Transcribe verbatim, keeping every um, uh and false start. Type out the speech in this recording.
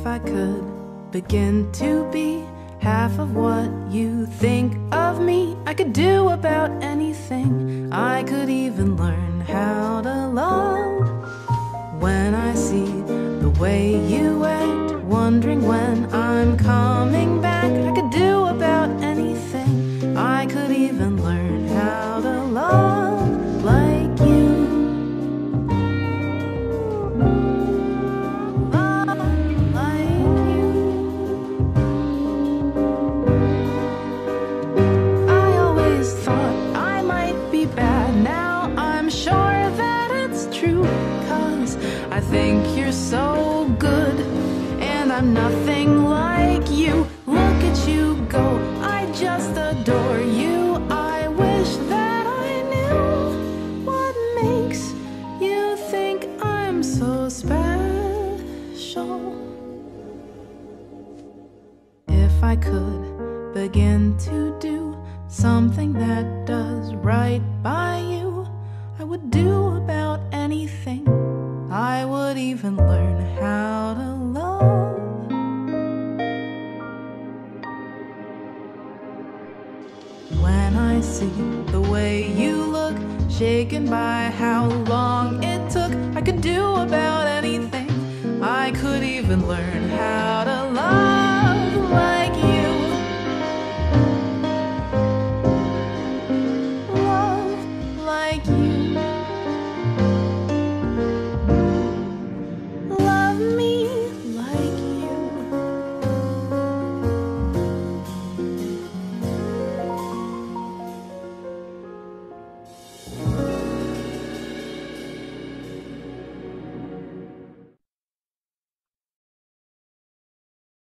if I could begin to be half of what you think of me, I could do about anything. I could even learn how to love. When I see the way you act, wondering when I'm coming back, I could do about anything. I could even learn how to love like you. Think you're so good, and I'm nothing like you. Look at you go, I just adore you. I wish that I knew what makes you think I'm so special. If I could begin to do something that does right by you, I would do about anything. I would even learn how to love. When I see the way you look, shaken by how long it took, I could do about anything. I could even learn how to